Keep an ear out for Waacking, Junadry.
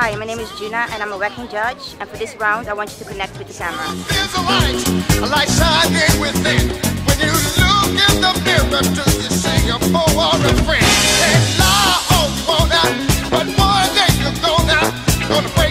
Hi, my name is Juna and I'm a Waacking judge, and for this round I want you to connect with the camera. There's a light shining within. When you look in the mirror, do you see your foe or a friend? And lie all you want out, but one day you're gonna break.